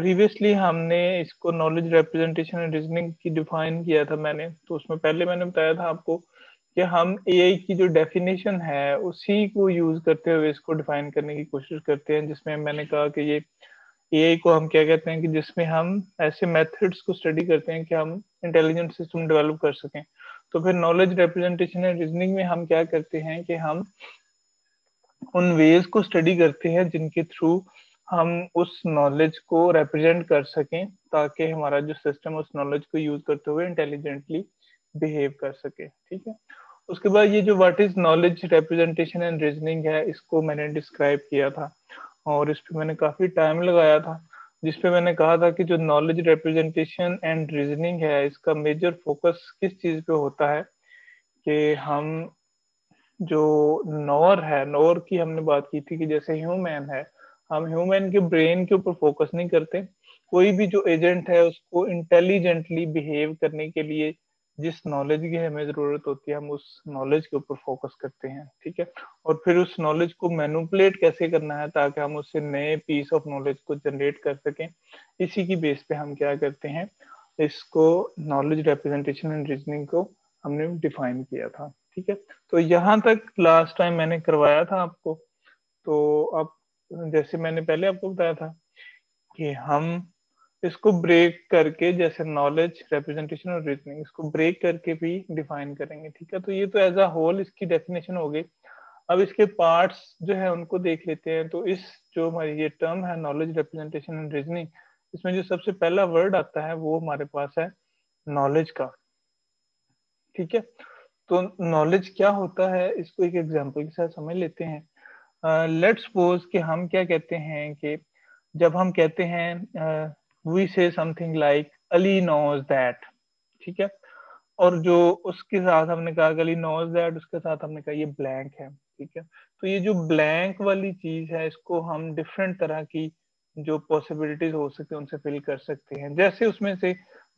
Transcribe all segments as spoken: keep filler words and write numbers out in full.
Previously हमने इसको knowledge representation and reasoning की डिफाइन किया था मैंने, तो उसमें पहले मैंने बताया था आपको कि हम एआई की जो डेफिनेशन है उसी को यूज करते हुए इसको डिफाइन करने की कोशिश करते हैं, जिसमें मैंने कहा कि ये एआई को हम क्या कहते हैं कि जिसमें हम ऐसे मेथड्स को स्टडी करते हैं कि हम इंटेलिजेंट सिस्टम डेवलप कर सकें। तो फिर नॉलेज रिप्रेजेंटेशन एंड रीजनिंग में हम क्या करते हैं कि हम उन वेज को स्टडी करते हैं जिनके थ्रू हम उस नॉलेज को रिप्रेजेंट कर सकें ताकि हमारा जो सिस्टम उस नॉलेज को यूज करते हुए इंटेलिजेंटली बिहेव कर सके। ठीक है, उसके बाद ये जो what is knowledge representation and reasoning है इसको मैंने डिस्क्राइब किया था और इस पर मैंने काफी टाइम लगाया था, जिसपे मैंने कहा था कि जो नॉलेज रिप्रेजेंटेशन एंड रीजनिंग है इसका मेजर फोकस किस चीज पे होता है कि हम जो नॉर है, नॉर की हमने बात की थी कि जैसे ह्यूमन है, हम ह्यूमन के ब्रेन के ऊपर फोकस नहीं करते, कोई भी जो एजेंट है उसको इंटेलिजेंटली बिहेव करने के लिए जिस नॉलेज की हमें जरूरत होती है हम उस नॉलेज के ऊपर फोकस करते हैं। ठीक है, और फिर उस नॉलेज को मैनिपुलेट कैसे करना है ताकि हम उससे नए पीस ऑफ नॉलेज को जनरेट कर सकें, इसी की बेस पे हम क्या करते हैं, इसको नॉलेज रिप्रेजेंटेशन एंड रीजनिंग को हमने डिफाइन किया था। ठीक है, तो यहाँ तक लास्ट टाइम मैंने करवाया था आपको, तो अब जैसे मैंने पहले आपको बताया था कि हम इसको ब्रेक करके जैसे नॉलेज रिप्रेजेंटेशन और रीजनिंग इसको ब्रेक करके भी डिफाइन करेंगे। ठीक है, तो ये तो एज अ होल इसकी डेफिनेशन हो गई। अब इसके पार्ट्स जो है उनको देख लेते हैं। तो इस जो हमारी ये टर्म है नॉलेज रिप्रेजेंटेशन एंड रीजनिंग, इसमें जो सबसे पहला वर्ड आता है वो हमारे पास है नॉलेज का। ठीक है, तो नॉलेज क्या होता है इसको एक एग्जाम्पल के साथ समझ लेते हैं। लेट्स uh, सपोज कि हम क्या कहते हैं कि जब हम कहते हैं we say something like Ali knows that, ठीक है, और जो उसके साथ हमने कहा अली नोज दैट, उसके साथ हमने कहा ये ब्लैंक है। ठीक है, तो ये जो ब्लैंक वाली चीज है इसको हम डिफरेंट तरह की जो पॉसिबिलिटीज हो सकती है उनसे फिल कर सकते हैं। जैसे उसमें से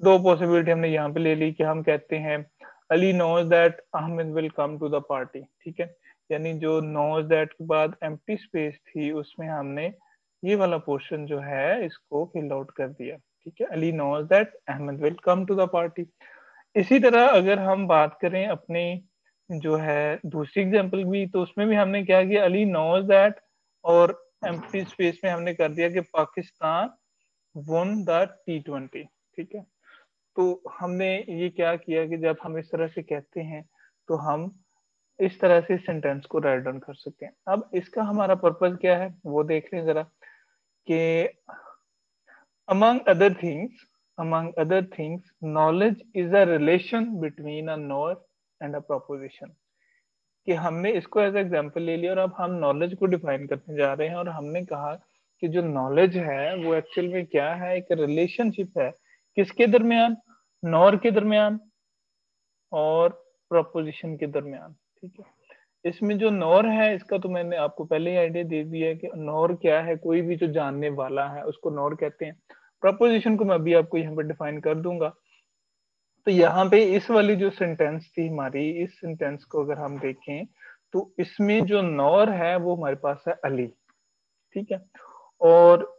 दो पॉसिबिलिटी हमने यहाँ पे ले ली कि हम कहते हैं Ali knows that Ahmad will come to the party. ठीक है, यानी जो नोज दैट के बाद एम्प्टी स्पेस थी उसमें हमने ये वाला पोर्शन जो है इसको फिल आउट कर दिया। ठीक है, Ali knows that Ahmad will come to the party. इसी तरह अगर हम बात करें अपने जो है दूसरी एग्जांपल भी, तो उसमें भी हमने क्या किया, अली नोज दैट और एम्प्टी स्पेस में हमने कर दिया कि Pakistan won the T twenty. ठीक है, तो हमने ये क्या किया कि जब हम इस तरह से कहते हैं तो हम इस तरह से सेंटेंस को राइट डाउन कर सकते हैं। अब इसका हमारा पर्पस क्या है वो देख लें जरा कि among other things, among other things, knowledge is a relation between a knower and a proposition। कि हमने इसको एज एग्जाम्पल ले लिया और अब हम नॉलेज को डिफाइन करने जा रहे हैं और हमने कहा कि जो नॉलेज है वो एक्चुअल में क्या है, एक रिलेशनशिप है किसके दरमियान, knower के दरमियान और प्रपोजिशन के दरमियान। ठीक है, इसमें जो नॉर है इसका तो मैंने आपको पहले ही आइडिया दे दिया है कि नॉर क्या है, कोई भी जो जानने वाला है उसको नॉर कहते हैं। प्रपोजिशन को मैं अभी आपको यहाँ पे डिफाइन कर दूंगा। तो यहाँ पे इस वाली जो सेंटेंस थी हमारी, इस सेंटेंस को अगर हम देखें तो इसमें जो नॉर है वो हमारे पास है अली। ठीक है, और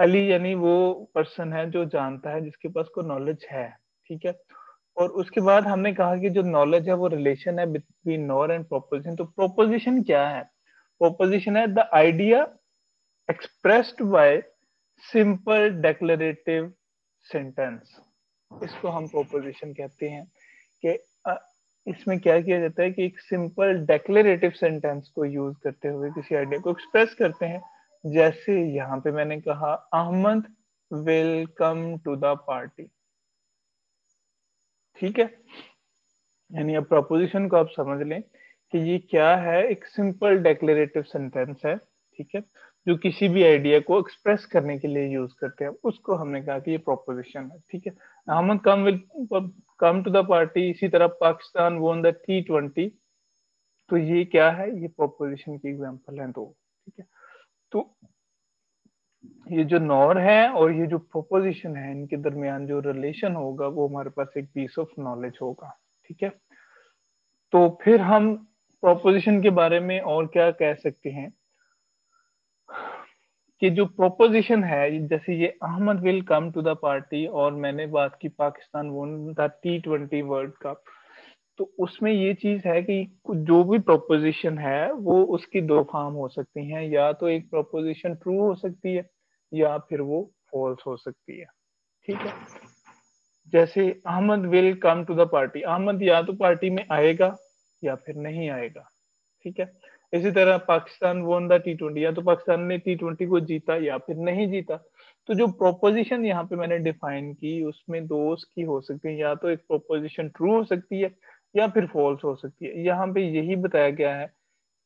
अली यानी वो पर्सन है जो जानता है, जिसके पास को नॉलेज है। ठीक है, और उसके बाद हमने कहा कि जो नॉलेज है वो रिलेशन है बिटवीन नॉर एंड प्रोपोजिशन। तो प्रोपोजिशन क्या है, प्रोपोजिशन है the idea expressed by simple declarative sentence, इसको हम प्रोपोजिशन कहते हैं। कि इसमें क्या किया जाता है कि एक सिंपल डेक्लरेटिव सेंटेंस को यूज करते हुए किसी आइडिया को एक्सप्रेस करते हैं। जैसे यहाँ पे मैंने कहा Ahmad will come to the party. ठीक है, यानी अब प्रपोजिशन को आप समझ लें कि ये क्या है, एक सिंपल डेक्लेरेटिव सेंटेंस है। ठीक है, जो किसी भी आइडिया को एक्सप्रेस करने के लिए यूज करते हैं, उसको हमने कहा कि ये प्रपोजिशन है। ठीक है, Ahmad come will come to the party. इसी तरह Pakistan won the T twenty, तो ये क्या है, ये प्रपोजिशन की एग्जाम्पल है दो। ठीक है, तो ये जो नॉर है और ये जो प्रोपोजिशन है इनके दरमियान जो रिलेशन होगा वो हमारे पास एक पीस ऑफ नॉलेज होगा। ठीक है, तो फिर हम प्रोपोजिशन के बारे में और क्या कह सकते हैं कि जो प्रोपोजिशन है जैसे ये Ahmad will come to the party और मैंने बात की Pakistan won the T twenty world cup, तो उसमें ये चीज है कि जो भी प्रोपोजिशन है वो उसकी दो फॉर्म हो सकती हैं, या तो एक प्रोपोजिशन ट्रू हो सकती है या फिर वो फॉल्स हो सकती है। ठीक है, जैसे Ahmad will come to the party, Ahmad या तो पार्टी में आएगा या फिर नहीं आएगा। ठीक है, इसी तरह Pakistan won the T twenty, या तो पाकिस्तान ने टी ट्वेंटी को जीता या फिर नहीं जीता। तो जो प्रोपोजिशन यहाँ पे मैंने डिफाइन की उसमें दो की हो सकती है, या तो एक प्रोपोजिशन ट्रू हो सकती है या फिर फॉल्स हो सकती है। यहाँ पे यही बताया गया है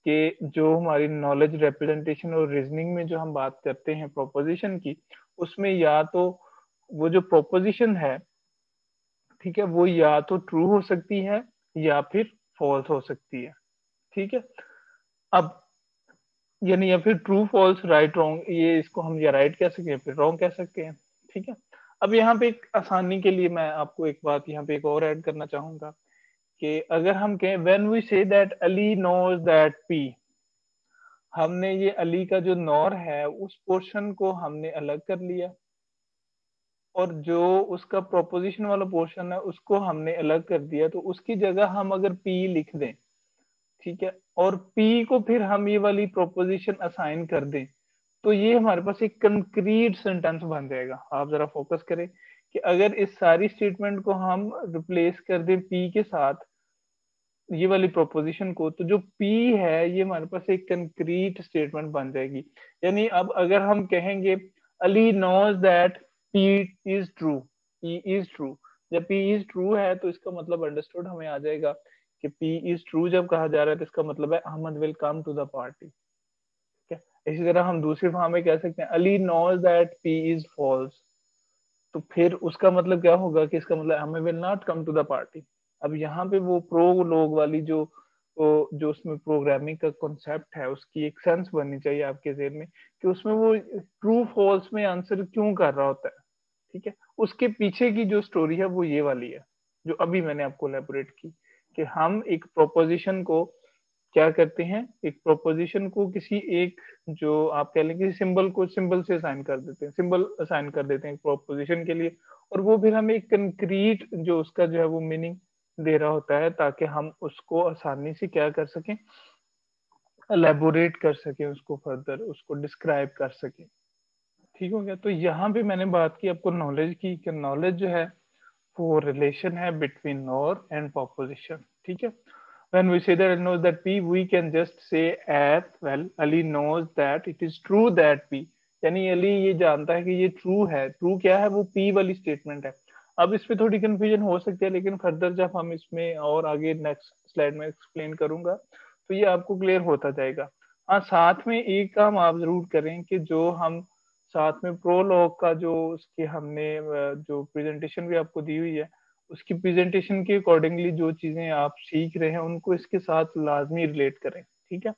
कि जो हमारी नॉलेज रिप्रेजेंटेशन और रीजनिंग में जो हम बात करते हैं प्रोपोजिशन की, उसमें या तो वो जो प्रोपोजिशन है, ठीक है, वो या तो ट्रू हो सकती है या फिर फॉल्स हो सकती है। ठीक है, अब यानी या फिर ट्रू फॉल्स राइट रॉन्ग, ये इसको हम या राइट कह सकते हैं फिर रॉन्ग कह सकते हैं। ठीक है, अब यहाँ पे एक आसानी के लिए मैं आपको एक बात यहाँ पे एक और ऐड करना चाहूंगा कि अगर हम कहें when we say that Ali knows that P, हमने ये अली का जो नॉर है उस पोर्शन को हमने अलग कर लिया और जो उसका प्रोपोजिशन वाला पोर्शन है उसको हमने अलग कर दिया। तो उसकी जगह हम अगर पी लिख दें, ठीक है, और पी को फिर हम ये वाली प्रोपोजिशन असाइन कर दें, तो ये हमारे पास एक कंक्रीट सेंटेंस बन जाएगा। आप जरा फोकस करें कि अगर इस सारी स्टेटमेंट को हम रिप्लेस कर दें पी के साथ ये वाली प्रोपोजिशन को, तो जो पी है ये हमारे पास एक कंक्रीट स्टेटमेंट बन जाएगी। यानी अब अगर हम कहेंगे Ali knows that P is true, P is true, जब पी इज ट्रू है तो इसका मतलब अंडरस्टूड हमें आ जाएगा कि पी इज ट्रू जब कहा जा रहा है तो इसका मतलब है Ahmad will come to the party. ठीक है, इसी तरह हम दूसरी फॉर्म में कह सकते हैं Ali knows that P is false, तो फिर उसका मतलब क्या होगा कि इसका मतलब Ahmad will not come to the party. अब यहाँ पे वो प्रो लोग वाली जो जो उसमें प्रोग्रामिंग का कॉन्सेप्ट है उसकी एक सेंस बननी चाहिए आपके जेहन में कि उसमें वो ट्रू फॉल्स में आंसर क्यों कर रहा होता है। ठीक है, उसके पीछे की जो स्टोरी है वो ये वाली है जो अभी मैंने आपको एलैबोरेट की कि हम एक प्रोपोजिशन को क्या करते हैं, एक प्रोपोजिशन को किसी एक जो आप कह लें किसी सिंबल को सिंबल से असाइन कर देते हैं, सिंबल असाइन कर देते हैं प्रोपोजिशन के लिए, और वो फिर हमें एक कंक्रीट जो उसका जो है वो मीनिंग दे रहा होता है ताकि हम उसको आसानी से क्या कर सकें, एलैबोरेट कर सकें, उसको फर्दर उसको डिस्क्राइब कर सकें। ठीक हो गया, तो यहाँ पे मैंने बात की आपको नॉलेज की कि नॉलेज जो है वो रिलेशन है बिटवीन नॉर एंड प्रोपोजिशन। ठीक है, when we say that Ali knows that P, we can just say as well Ali knows that it is true that P, यानी अली ये जानता है कि ये ट्रू है। ट्रू क्या है, वो P वाली स्टेटमेंट है। अब इस पे थोड़ी कंफ्यूजन हो सकती है, लेकिन फर्दर जब हम इसमें और आगे नेक्स्ट स्लाइड में एक्सप्लेन करूंगा तो ये आपको क्लियर होता जाएगा। हाँ, साथ में एक काम आप जरूर करें कि जो हम साथ में प्रोलॉग का जो उसकी हमने जो प्रेजेंटेशन भी आपको दी हुई है उसकी प्रेजेंटेशन के अकॉर्डिंगली जो चीजें आप सीख रहे हैं उनको इसके साथ लाजमी रिलेट करें। ठीक है,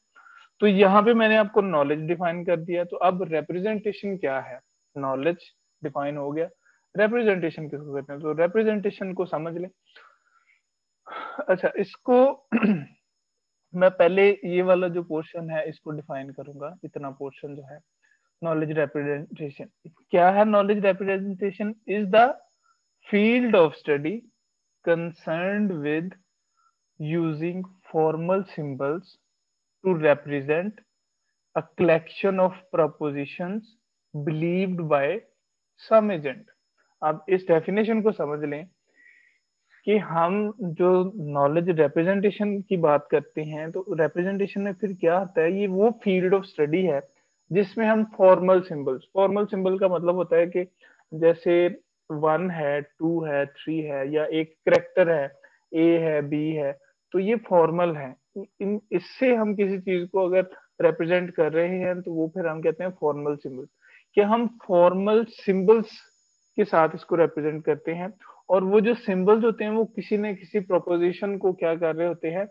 तो यहाँ पे मैंने आपको नॉलेज डिफाइन कर दिया, तो अब रिप्रेजेंटेशन क्या है, नॉलेज डिफाइन हो गया, रिप्रेजेंटेशन किसको कहते हैं, तो रिप्रेजेंटेशन को समझ लें। अच्छा, इसको मैं पहले ये वाला जो पोर्शन है इसको डिफाइन करूंगा, इतना पोर्शन जो है नॉलेज रिप्रेजेंटेशन। क्या है knowledge representation? Is the field of study concerned with using formal symbols to represent a collection of propositions believed by some agent। आप इस definition को समझ लें कि हम जो knowledge representation की बात करते हैं तो representation में फिर क्या आता है, ये वो field of study है जिसमें हम formal symbols, formal symbol का मतलब होता है कि जैसे वन है, टू है, थ्री है, या एक करेक्टर है, ए है, बी है, तो ये फॉर्मल है। इन इससे हम किसी चीज को अगर रिप्रेजेंट कर रहे हैं तो वो फिर हम कहते हैं फॉर्मल सिंबल, कि हम फॉर्मल सिंबल्स के साथ इसको रिप्रेजेंट करते हैं। और वो जो सिंबल्स होते हैं वो किसी न किसी प्रोपोजिशन को क्या कर रहे होते हैं,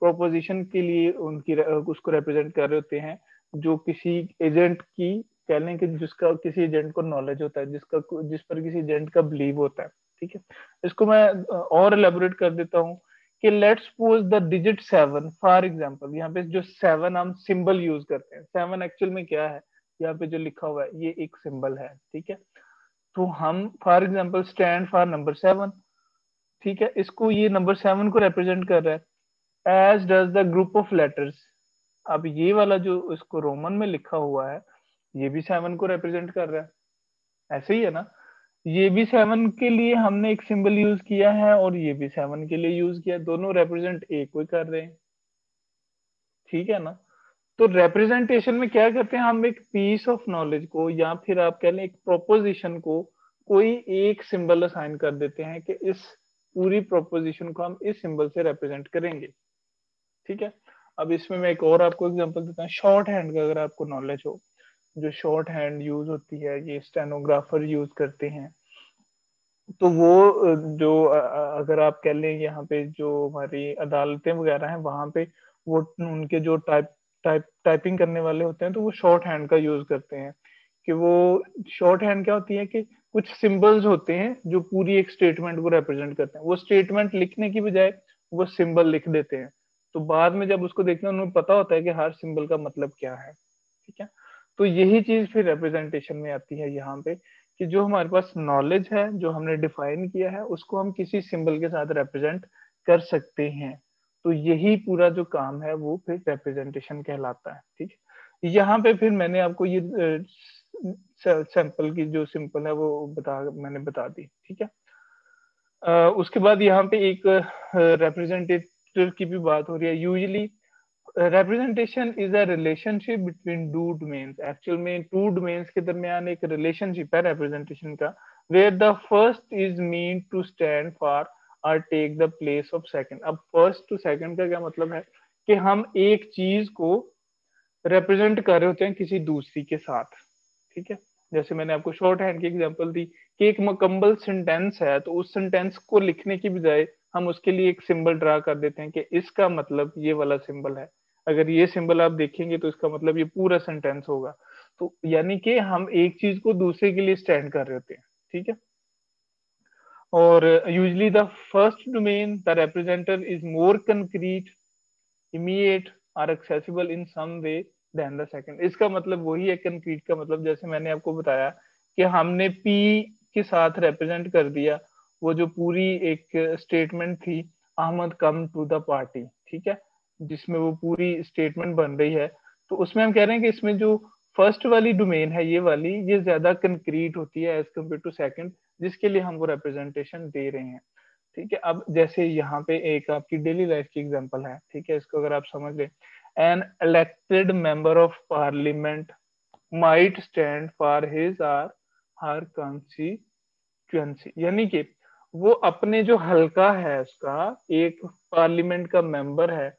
प्रोपोजिशन के लिए उनकी उसको रिप्रेजेंट कर रहे होते हैं जो किसी एजेंट की कह लें कि जिसका किसी एजेंट को नॉलेज होता है, जिसका जिस पर किसी एजेंट का बिलीव होता है। ठीक है, इसको मैं और एलैबोरेट कर देता हूँ कि let's suppose the digit seven for example, यहाँ पे जो सेवन हम सिंबल यूज करते हैं, सेवन एक्चुअल में क्या है, यहाँ पे जो लिखा हुआ है ये एक सिंबल है, ठीक है। तो हम for example stand for number seven, ठीक है, इसको ये नंबर सेवन को रिप्रेजेंट कर रहा है as does the group of letters. अब ये वाला जो इसको रोमन में लिखा हुआ है ये भी सेवन को रिप्रेजेंट कर रहा है, ऐसे ही है ना। ये भी सेवन के लिए हमने एक सिंबल यूज किया है और ये भी सेवन के लिए यूज किया, दोनों रिप्रेजेंट एक को कर रहे हैं, ठीक है ना। तो रिप्रेजेंटेशन में क्या करते हैं, हम एक पीस ऑफ नॉलेज को या फिर आप कह लें एक प्रोपोजिशन को कोई एक सिंबल असाइन कर देते हैं कि इस पूरी प्रोपोजिशन को हम इस सिंबल से रिप्रेजेंट करेंगे, ठीक है। अब इसमें मैं एक और आपको एग्जांपल देता हूँ, शॉर्ट हैंड का अगर आपको नॉलेज हो, जो शॉर्ट हैंड यूज होती है ये स्टेनोग्राफर यूज करते हैं, तो वो जो अगर आप कह लें यहाँ पे जो हमारी अदालतें वगैरह हैं वहां पे वो उनके जो टाइप टाइप टाइपिंग करने वाले होते हैं तो वो शॉर्ट हैंड का यूज करते हैं। कि वो शॉर्ट हैंड क्या होती है कि कुछ सिंबल्स होते हैं जो पूरी एक स्टेटमेंट को रिप्रेजेंट करते हैं, वो स्टेटमेंट लिखने की बजाय वो सिंबल लिख देते हैं, तो बाद में जब उसको देखते हैं उन्हें पता होता है कि हर सिंबल का मतलब क्या है, ठीक है। तो यही चीज फिर रिप्रेजेंटेशन में आती है यहाँ पे कि जो हमारे पास नॉलेज है जो हमने डिफाइन किया है उसको हम किसी सिंबल के साथ रिप्रेजेंट कर सकते हैं। तो यही पूरा जो काम है वो फिर रिप्रेजेंटेशन कहलाता है, ठीक है। यहाँ पे फिर मैंने आपको ये सैंपल की जो सिंपल है वो बता मैंने बता दी, ठीक है। उसके बाद यहाँ पे एक रिप्रेजेंटेटिव की भी बात हो रही है। Usually representation is a relationship between two domains, actual में टू डोमेन्स के दरमियान एक रिलेशनशिप है रिप्रेजेंटेशन का, where the first is mean to stand for और take the place of second. अब फर्स्ट टू सेकंड का क्या मतलब है कि हम एक चीज को रिप्रेजेंट कर रहे होते हैं किसी दूसरी के साथ, ठीक है। जैसे मैंने आपको शॉर्ट हैंड की एग्जांपल दी कि एक मुकम्मल सेंटेंस है तो उस सेंटेंस को लिखने की बजाय हम उसके लिए एक सिंबल ड्रा कर देते हैं कि इसका मतलब ये वाला सिंबल है, अगर ये सिंबल आप देखेंगे तो इसका मतलब ये पूरा सेंटेंस होगा। तो यानी कि हम एक चीज को दूसरे के लिए स्टैंड कर रहे होते हैं, ठीक है। और usually the first domain the representer is more concrete, immediate और accessible in some way than the second. इसका मतलब वही है, कंक्रीट का मतलब जैसे मैंने आपको बताया कि हमने पी के साथ रिप्रेजेंट कर दिया वो जो पूरी एक स्टेटमेंट थी Ahmad come to the party, ठीक है, जिसमें वो पूरी स्टेटमेंट बन रही है। तो उसमें हम कह रहे हैं कि इसमें जो फर्स्ट वाली डोमेन है ये वाली ये ज्यादा कंक्रीट होती है एज कम्पेयर टू सेकंड, जिसके लिए हम वो रिप्रेजेंटेशन दे रहे हैं, ठीक है। अब जैसे यहाँ पे एक आपकी डेली लाइफ की एग्जांपल है, ठीक है, इसको अगर आप समझ लें, an elected member of parliament might stand for his or her constituency, यानी कि वो अपने जो हल्का है उसका एक पार्लियामेंट का मेंबर है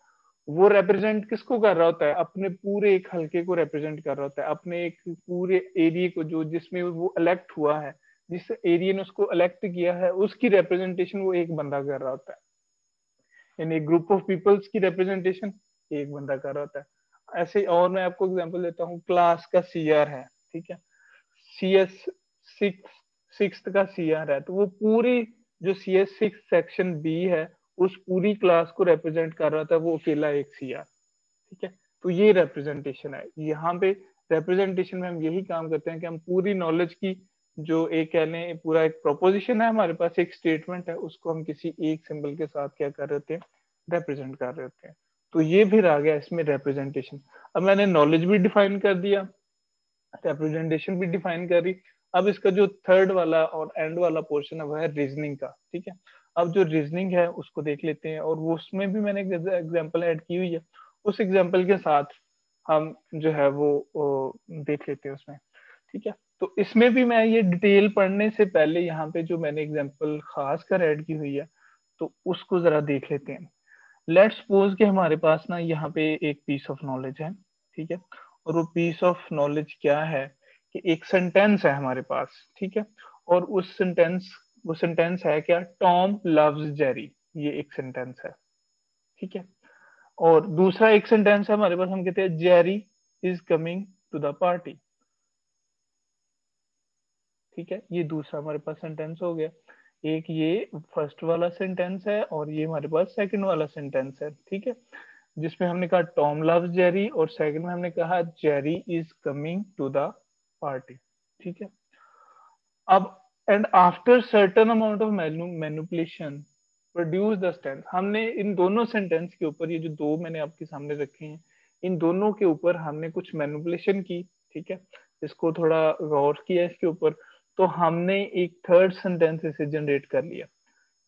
वो रिप्रेजेंट किसको कर रहा होता है, अपने पूरे एक हल्के को रिप्रेजेंट कर रहा होता है, अपने एक पूरे एरिया को जो जिसमें वो इलेक्ट हुआ है, जिस एरिया ने उसको इलेक्ट किया है उसकी रिप्रेजेंटेशन वो एक बंदा कर रहा होता है, यानी ग्रुप ऑफ पीपल्स की रिप्रेजेंटेशन एक बंदा कर रहा होता है। ऐसे और मैं आपको एग्जांपल देता हूँ, क्लास का सीआर है, ठीक है, सीएस सिक्स सिक्स्थ का सीआर है, तो वो पूरी जो सीएस सिक्स सेक्शन बी है उस पूरी क्लास को रिप्रेजेंट कर रहा था वो अकेला एक सीआर, ठीक है। तो ये रिप्रेजेंटेशन है। यहाँ पे रिप्रेजेंटेशन में हम यही काम करते हैं कि हम पूरी नॉलेज की जो एक कह लें पूरा एक प्रोपोजिशन है हमारे पास, एक स्टेटमेंट है, उसको हम किसी एक सिंबल के साथ क्या कर रहे होते हैं, रिप्रेजेंट कर रहे होते हैं। तो ये फिर आ गया इसमें रिप्रेजेंटेशन। अब मैंने नॉलेज भी डिफाइन कर दिया, रिप्रेजेंटेशन भी डिफाइन करी, अब इसका जो थर्ड वाला और एंड वाला पोर्शन है वह है रीजनिंग का, ठीक है। अब जो रीजनिंग है उसको देख लेते हैं और उसमें भी मैंने एग्जाम्पल ऐड की हुई है, उस एग्जाम्पल के साथ हम जो है वो देख लेते हैं उसमें, ठीक है। तो इसमें भी मैं ये डिटेल पढ़ने से पहले यहाँ पे जो मैंने एग्जाम्पल खास कर ऐड की हुई है तो उसको जरा देख लेते हैं। लेट्स सपोज कि हमारे पास ना यहाँ पे एक पीस ऑफ नॉलेज है, ठीक है, और वो पीस ऑफ नॉलेज क्या है कि एक सेंटेंस है हमारे पास, ठीक है, और उस सेंटेंस वो सेंटेंस है क्या, टॉम लव्स जेरी, ये एक सेंटेंस है, ठीक है। और दूसरा एक सेंटेंस है हमारे पास, हम कहते हैं Jerry is coming to the party, ठीक है, ये दूसरा हमारे पास सेंटेंस हो गया। एक ये फर्स्ट वाला सेंटेंस है और ये हमारे पास सेकंड वाला सेंटेंस है, ठीक है। जिसमें हमने कहा टॉम लव्स जेरी और सेकंड में हमने कहा Jerry is coming to the party, ठीक है। अब and after certain amount of manipulation produce the stand, हमने इन दोनों सेंटेंस के ऊपर, ये जो दो मैंने आपके सामने रखे हैं, इन दोनों के ऊपर हमने कुछ मैनिपुलेशन की, ठीक है, इसको थोड़ा गौर किया इसके ऊपर, तो हमने एक थर्ड सेंटेंस इसे जनरेट कर लिया।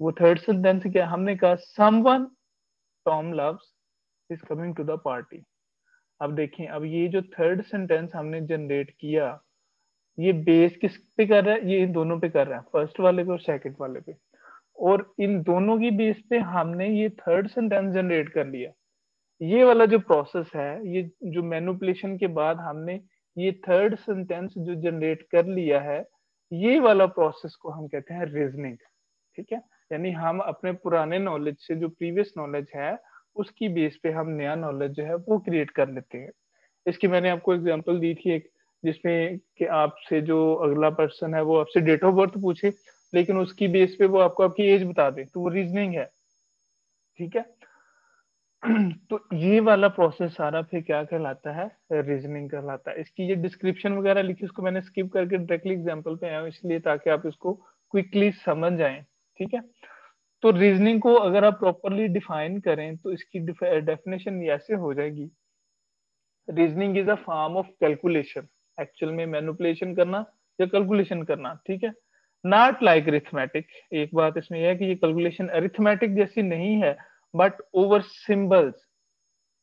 वो थर्ड सेंटेंस क्या, हमने कहा someone Tom loves is coming to the party. अब देखें, अब ये जो थर्ड सेंटेंस हमने जनरेट किया, ये बेस किस पे कर रहा है, ये इन दोनों पे कर रहा है, फर्स्ट वाले पे और सेकंड वाले पे, और इन दोनों की बेस पे हमने ये थर्ड सेंटेंस जनरेट कर लिया। ये वाला जो प्रोसेस है, ये जो मैनिपुलेशन के बाद हमने ये थर्ड सेंटेंस जो जनरेट कर लिया है, ये वाला प्रोसेस को हम कहते हैं रीजनिंग, ठीक है। यानी हम अपने पुराने नॉलेज से, जो प्रीवियस नॉलेज है, उसकी बेस पे हम नया नॉलेज जो है वो क्रिएट कर लेते हैं। इसकी मैंने आपको एग्जांपल दी थी एक, जिसमें कि आपसे जो अगला पर्सन है वो आपसे डेट ऑफ बर्थ पूछे, लेकिन उसकी बेस पे वो आपको आपकी एज बता दे, तो वो रीजनिंग है, ठीक है। तो ये वाला प्रोसेस सारा फिर क्या कहलाता है, रीजनिंग कहलाता है। इसकी ये डिस्क्रिप्शन वगैरह लिखी, उसको मैंने स्किप करके डायरेक्टली एग्जांपल पे आया हूं, इसलिए ताकि आप इसको क्विकली समझ जाएं, ठीक है। तो रीजनिंग को अगर आप प्रॉपरली डिफाइन करें तो इसकी डेफिनेशन ऐसे हो जाएगी, reasoning is a form of calculation, actual में मैनिपुलेशन करना या कैलकुलेशन करना, ठीक है। नॉट लाइक अरिथमेटिक, एक बात इसमें यह है कि ये कैलकुलेशन अरिथमेटिक जैसी नहीं है, but over symbols,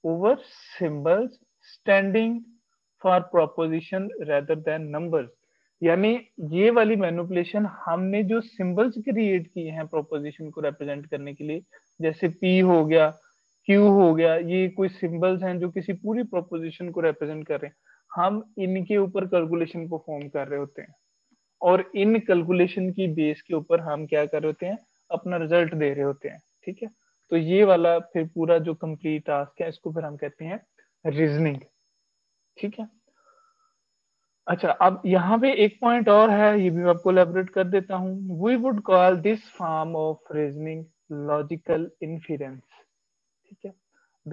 over symbols standing for proposition rather than numbers. यानी ये वाली मैनिपुलेशन, हमने जो सिंबल्स क्रिएट किए हैं प्रोपोजिशन को रिप्रेजेंट करने के लिए, जैसे पी हो गया, क्यू हो गया, ये कोई सिंबल्स हैं जो किसी पूरी प्रोपोजिशन को रिप्रेजेंट कर रहे हैं, हम इनके ऊपर कैलकुलेशन परफॉर्म कर रहे होते हैं, और इन कैलकुलेशन की बेस के ऊपर हम क्या कर रहे होते हैं, अपना रिजल्ट दे रहे होते हैं, ठीक है। तो ये वाला फिर पूरा जो कंप्लीट टास्क है, इसको फिर हम कहते हैं रीजनिंग, ठीक है। अच्छा, अब यहाँ पे एक पॉइंट और है, ये भी मैं आपको एलैबोरेट कर देता हूँ। We would call this form of reasoning logical inference, ठीक है,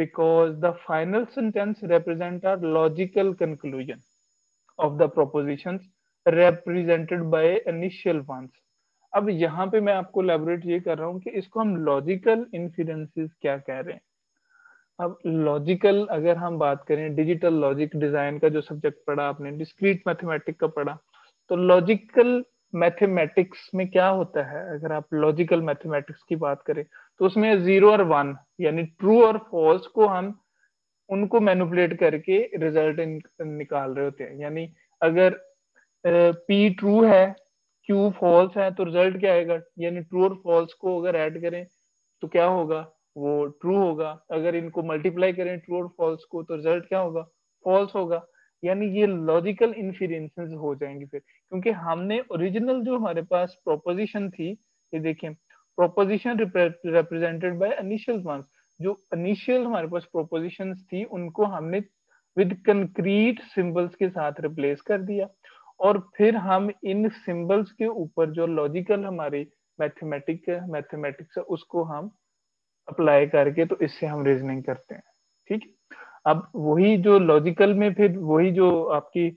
because the final sentence represent our logical conclusion of the propositions represented by initial ones। अब यहाँ पे मैं आपको elaborate ये कर रहा हूँ कि इसको हम logical inferences क्या कह रहे हैं। अब logical अगर हम बात करें, digital logic design का जो subject पढ़ा आपने, discrete mathematics का पढ़ा, तो logical mathematics में क्या होता है, अगर आप logical mathematics की बात करें तो उसमें zero और one यानी true और false को हम उनको manipulate करके result निकाल रहे होते हैं। यानी अगर पी uh, ट्रू है, क्यू फॉल्स है, तो रिजल्ट क्या आएगा, यानी ट्रू और फॉल्स को अगर ऐड करें तो क्या होगा, वो ट्रू होगा, अगर इनको मल्टीप्लाई करें ट्रू और फॉल्स को तो रिजल्ट क्या होगा, फॉल्स होगा। यानी ये लॉजिकल इन्फेरेंसेस हो जाएंगे फिर, क्योंकि हमने ओरिजिनल जो हमारे पास प्रोपोजिशन थी, ये देखें, proposition represented by initial ones, जो इनिशियल हमारे पास प्रोपोजिशन थी उनको हमने विद कंक्रीट सिंबल्स के साथ रिप्लेस कर दिया, और फिर हम इन सिंबल्स के ऊपर जो लॉजिकल हमारी मैथमेटिक मैथमेटिक्स है उसको हम अप्लाई करके, तो इससे हम रीजनिंग करते हैं, ठीक। अब वही जो लॉजिकल में फिर वही जो आपकी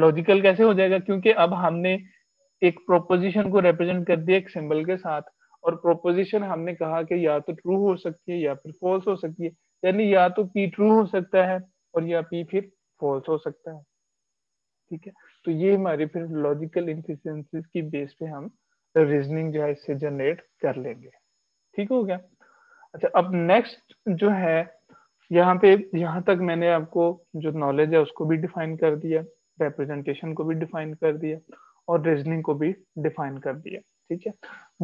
लॉजिकल कैसे हो जाएगा, क्योंकि अब हमने एक प्रोपोजिशन को रिप्रेजेंट कर दिया एक सिंबल के साथ, और प्रोपोजिशन हमने कहा कि या तो ट्रू हो सकती है या फिर फॉल्स हो सकती है, यानी या तो पी ट्रू हो सकता है और या पी फिर फॉल्स हो सकता है, ठीक है। तो ये हमारे फिर लॉजिकल इन्फेरेंसेस की बेस पे हम रीजनिंग जो है इससे जनरेट कर लेंगे, ठीक हो गया। अच्छा, अब नेक्स्ट जो है, यहाँ पे यहाँ तक मैंने आपको जो नॉलेज है उसको भी डिफाइन कर दिया, रिप्रेजेंटेशन को भी डिफाइन कर दिया, और रीजनिंग को भी डिफाइन कर दिया, ठीक है।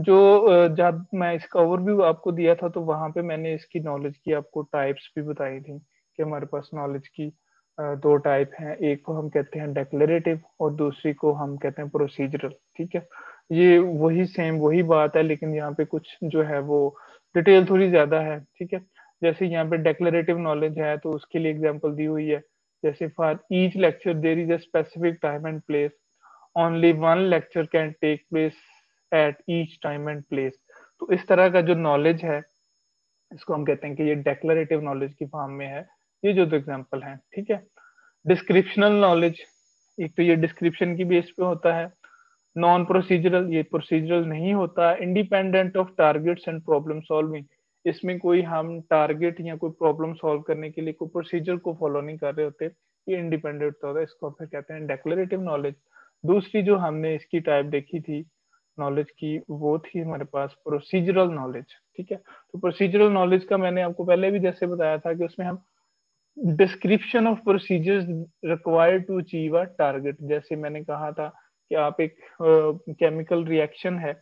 जो जब मैं इसका ओवरव्यू आपको दिया था तो वहां पे मैंने इसकी नॉलेज की आपको टाइप्स भी बताई थी कि हमारे पास नॉलेज की दो टाइप हैं, एक को हम कहते हैं डेक्लेरेटिव और दूसरी को हम कहते हैं प्रोसीजरल, ठीक है। ये वही सेम वही बात है, लेकिन यहाँ पे कुछ जो है वो डिटेल थोड़ी ज्यादा है, ठीक है। जैसे यहाँ पे डेक्लेरेटिव नॉलेज है तो उसके लिए एग्जांपल दी हुई है, जैसे for each lecture there is a specific time and place, only one lecture can take place at each time and place. तो इस तरह का जो नॉलेज है इसको हम कहते हैं कि ये डेक्लरेटिव नॉलेज की फॉर्म में है। ये जो दो एग्जाम्पल हैं, ठीक है। डिस्क्रिप्शनल नॉलेज, एक तो ये डिस्क्रिप्शन की बेस पे होता है। नॉन प्रोसीजरल, ये प्रोसीजरल नहीं होता। Independent of targets and problem solving, इसमें कोई हम टारगेट या कोई प्रॉब्लम सॉल्व करने के लिए कोई प्रोसीजर को फॉलो नहीं कर रहे होते, ये इंडिपेंडेंट होता है, इसको फिर कहते हैं डेक्लरेटिव नॉलेज। दूसरी जो हमने इसकी टाइप देखी थी नॉलेज की, वो थी हमारे पास प्रोसीजरल नॉलेज, ठीक है। तो प्रोसीजरल नॉलेज का मैंने आपको पहले भी जैसे बताया था कि उसमें हम description of procedures required to achieve a target, जैसे मैंने कहा था कि आप एक केमिकल uh, रिएक्शन है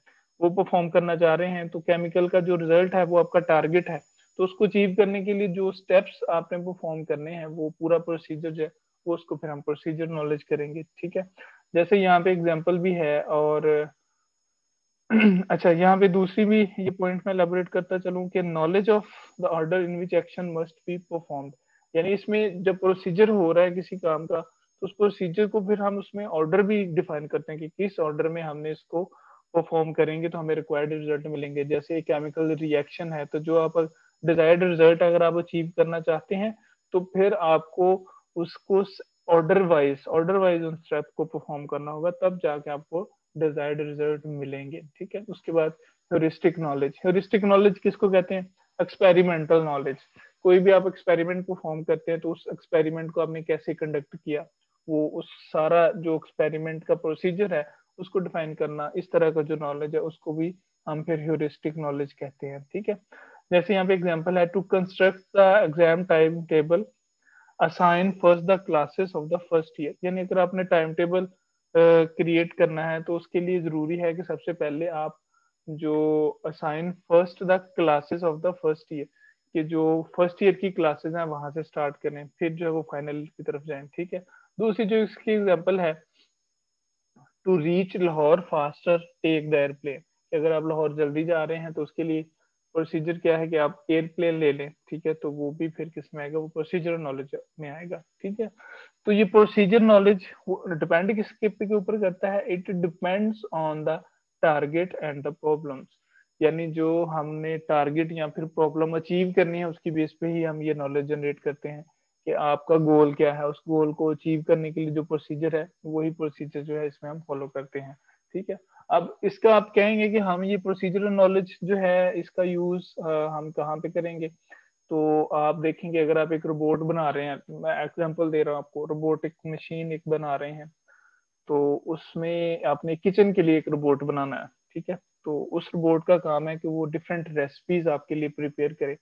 वो परफॉर्म करना चाह रहे हैं, तो केमिकल का जो रिजल्ट है वो आपका टारगेट है, तो उसको अचीव करने के लिए जो स्टेप्स आपने परफॉर्म करने हैं वो पूरा प्रोसीजर जो है वो उसको फिर हम प्रोसीजर नॉलेज करेंगे, ठीक है। जैसे यहाँ पे एग्जाम्पल भी है और अच्छा यहाँ पे दूसरी भी ये पॉइंट में एलेबोरेट करता चलूँ कि knowledge of the order in which action must be performed, यानी इसमें जब प्रोसीजर हो रहा है किसी काम का तो उस प्रोसीजर को फिर हम उसमें ऑर्डर भी डिफाइन करते हैं कि किस ऑर्डर में हमने इसको परफॉर्म करेंगे तो हमें रिक्वायर्ड रिजल्ट मिलेंगे। जैसे केमिकल रिएक्शन है तो जो आप डिजायर्ड रिजल्ट अगर आप अचीव करना चाहते हैं तो फिर आपको उसको ऑर्डर वाइज ऑर्डर वाइज उन स्टेप को परफॉर्म करना होगा, तब जाके आपको डिजायर्ड रिजल्ट मिलेंगे, ठीक है। उसके बाद ह्यूरिस्टिक नॉलेज, ह्यूरिस्टिक नॉलेज किसको कहते हैं? Experimental knowledge. कोई भी आप एक्सपेरिमेंट परफॉर्म करते हैं तो उस एक्सपेरिमेंट को आपने कैसे कंडक्ट किया, वो उस सारा जो एक्सपेरिमेंट का प्रोसीजर है उसको डिफाइन करना, इस तरह का जो नॉलेज है उसको भी हम फिर ह्यूरिस्टिक नॉलेज कहते हैं, ठीक है। जैसे यहाँ पे एग्जांपल है, to construct the exam time table assign first the classes of the first year, यानी अगर आपने टाइम टेबल क्रिएट करना है तो उसके लिए जरूरी है कि सबसे पहले आप जो assign first the classes of the first year, कि जो फर्स्ट ईयर की क्लासेस हैं वहां से स्टार्ट करें, फिर जो है वो फाइनल की तरफ जाएं, ठीक है। दूसरी जो इसकी एग्जांपल है, to reach Lahore faster take the airplane, अगर आप लाहौर जल्दी जा रहे हैं तो उसके लिए प्रोसीजर क्या है कि आप एयरप्लेन ले लें, ठीक है। तो वो भी फिर किस में आएगा, वो प्रोसीजर नॉलेज में आएगा, ठीक है। तो ये प्रोसीजर नॉलेज डिपेंड किसके के ऊपर करता है? It depends on the target and the problems, यानी जो हमने टारगेट या फिर प्रॉब्लम अचीव करनी है उसकी बेस पे ही हम ये नॉलेज जनरेट करते हैं कि आपका गोल क्या है, उस गोल को अचीव करने के लिए जो प्रोसीजर है वही प्रोसीजर जो है इसमें हम फॉलो करते हैं, ठीक है। अब इसका आप कहेंगे कि हम ये प्रोसीजरल नॉलेज जो है इसका यूज हम कहाँ पे करेंगे, तो आप देखेंगे अगर आप एक रोबोट बना रहे हैं, मैं एग्जांपल दे रहा हूँ आपको, रोबोटिक मशीन एक बना रहे हैं तो उसमें आपने किचन के लिए एक रोबोट बनाना है, ठीक है। तो उस रोबोट का काम है कि वो डिफरेंट रेसिपीज आपके लिए प्रिपेयर करे,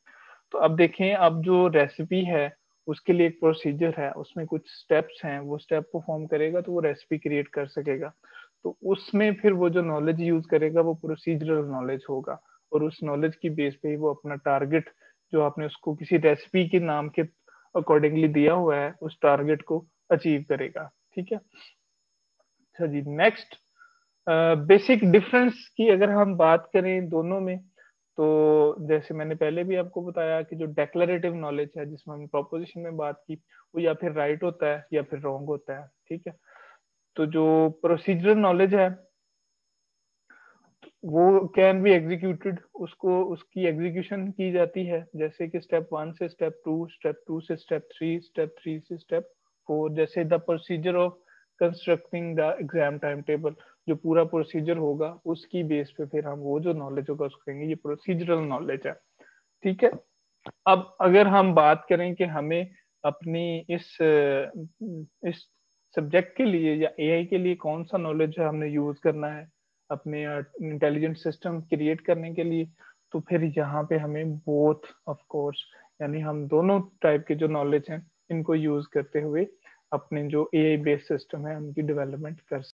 तो अब देखें अब जो रेसिपी है उसके लिए एक प्रोसीजर है, उसमें कुछ स्टेप्स हैं, वो स्टेप परफॉर्म करेगा तो वो रेसिपी क्रिएट कर सकेगा, तो उसमें फिर वो जो नॉलेज यूज करेगा वो प्रोसीजरल नॉलेज होगा और उस नॉलेज की बेस पे ही वो अपना टारगेट जो आपने उसको किसी रेसिपी के नाम के अकॉर्डिंगली दिया हुआ है उस टारगेट को अचीव करेगा, ठीक है। अच्छा जी, नेक्स्ट बेसिक डिफरेंस की अगर हम बात करें दोनों में, तो जैसे मैंने पहले भी आपको बताया कि जो डेक्लरेटिव नॉलेज है जिसमें हम प्रोपोजिशन में बात की वो या फिर राइट होता है या फिर रॉन्ग होता है, ठीक है। तो जो प्रोसीजरल नॉलेज है वो कैन बी एग्जीक्यूटेड, उसको उसकी एग्जीक्यूशन की जाती है, जैसे कि स्टेप वन से स्टेप टू, स्टेप टू से स्टेप थ्री, स्टेप थ्री से स्टेप फोर, जैसे the procedure of constructing the exam time table, जो पूरा प्रोसीजर होगा उसकी बेस पे फिर हम वो जो नॉलेज होगा उसको कहेंगे ये प्रोसीजरल नॉलेज है, ठीक है। अब अगर हम बात करें कि हमें अपनी इस इस सब्जेक्ट के लिए या एआई के लिए कौन सा नॉलेज है हमने यूज करना है अपने इंटेलिजेंट सिस्टम क्रिएट करने के लिए, तो फिर यहाँ पे हमें बोथ ऑफ कोर्स, यानी हम दोनों टाइप के जो नॉलेज हैं इनको यूज करते हुए अपने जो एआई बेस्ड सिस्टम है उनकी डेवलपमेंट कर